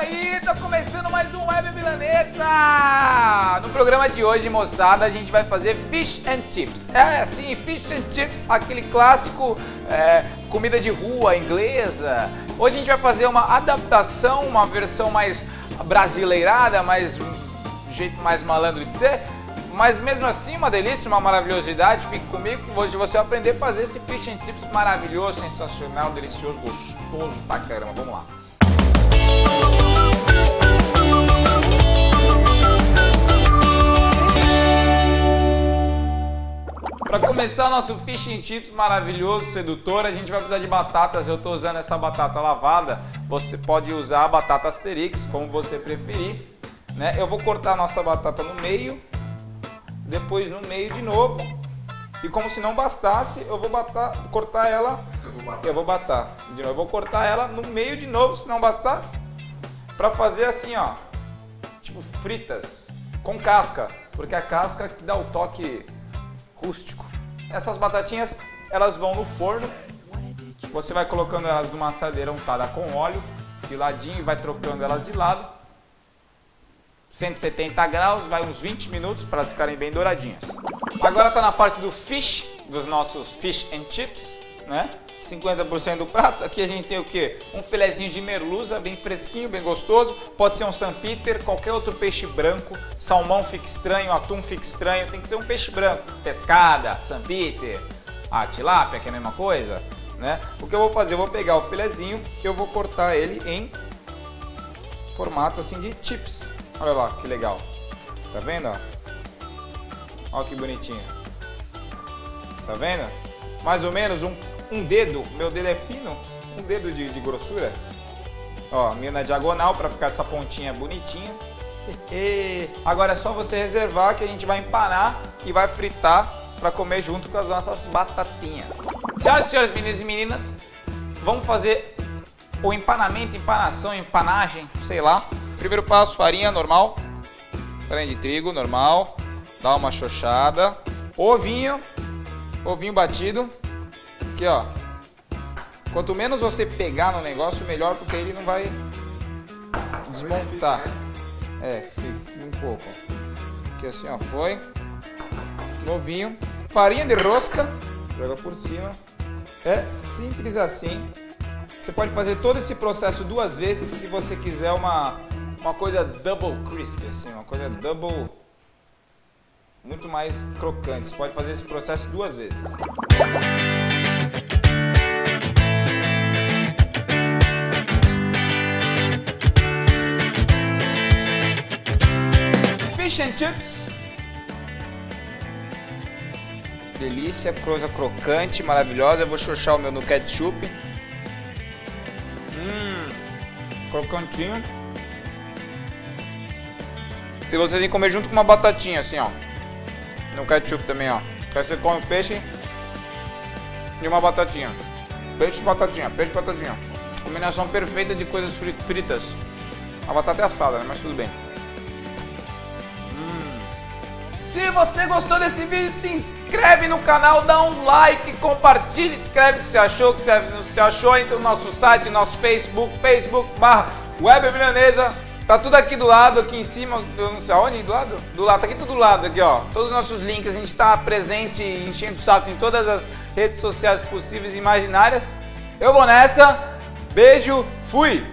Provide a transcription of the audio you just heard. aí, tá começando mais um Web à Milanesa! No programa de hoje, moçada, a gente vai fazer Fish and Chips. É, sim, Fish and Chips, aquele clássico comida de rua inglesa. Hoje a gente vai fazer uma adaptação, uma versão mais brasileirada, jeito mais malandro de ser. Mas mesmo assim, uma delícia, uma maravilhosidade. Fique comigo que hoje você vai aprender a fazer esse Fish and Chips maravilhoso, sensacional, delicioso, gostoso pra caramba. Vamos lá. Para começar o nosso Fish and Chips maravilhoso, sedutor, a gente vai precisar de batatas. Eu estou usando essa batata lavada. Você pode usar a batata Asterix, como você preferir, né? Eu vou cortar a nossa batata no meio, depois no meio de novo. E como se não bastasse, eu vou cortar ela. Eu vou cortar ela no meio de novo, se não bastasse, para fazer assim, ó, tipo fritas com casca, porque a casca que dá o toque rústico. Essas batatinhas, elas vão no forno. Você vai colocando elas numa assadeira untada com óleo de ladinho e vai trocando elas de lado. 170 graus, vai uns 20 minutos para elas ficarem bem douradinhas. Agora tá na parte do fish, dos nossos fish and chips, né? 50% do prato. Aqui a gente tem o que? Um filezinho de merluza, bem fresquinho, bem gostoso. Pode ser um Saint Peter, qualquer outro peixe branco. Salmão fica estranho, atum fica estranho. Tem que ser um peixe branco. Pescada, Saint Peter, tilápia, que é a mesma coisa, né? O que eu vou fazer? Eu vou pegar o filezinho e eu vou cortar ele em formato assim de chips. Olha lá, que legal. Tá vendo? Olha que bonitinho. Tá vendo? Mais ou menos um dedo, meu dedo é fino, um dedo de grossura. Ó, meio na diagonal para ficar essa pontinha bonitinha. E agora é só você reservar que a gente vai empanar e vai fritar para comer junto com as nossas batatinhas. Já, senhoras, meninos e meninas, vamos fazer o empanamento, empanação, empanagem, sei lá. Primeiro passo, farinha normal, farinha de trigo normal, dá uma xoxada, ovinho batido. Aqui, ó. Quanto menos você pegar no negócio, melhor, porque ele não vai desmontar. É, fica um pouco. Aqui assim, ó, foi. Novinho. Farinha de rosca. Joga por cima. É simples assim. Você pode fazer todo esse processo duas vezes, se você quiser uma coisa double crisp, assim, uma coisa double... muito mais crocante. Você pode fazer esse processo duas vezes. Fish and Chips. Delícia, coisa crocante, maravilhosa. Eu vou chuchar o meu no ketchup. Crocantinho. E você tem que comer junto com uma batatinha, assim, ó. No ketchup também, ó. Aí você come o peixe e uma batatinha. Peixe e batatinha, peixe e batatinha. Combinação perfeita de coisas fritas. A batata é assada, né? Mas tudo bem. Se você gostou desse vídeo, se inscreve no canal, dá um like, compartilha, escreve o que você achou, entra no nosso site, nosso Facebook, facebook.com/webamilanesa. Tá tudo aqui do lado, aqui em cima, eu não sei aonde, do lado? Do lado, tá aqui tudo do lado, aqui ó. Todos os nossos links, a gente tá presente, enchendo o saco em todas as redes sociais possíveis e imaginárias. Eu vou nessa, beijo, fui!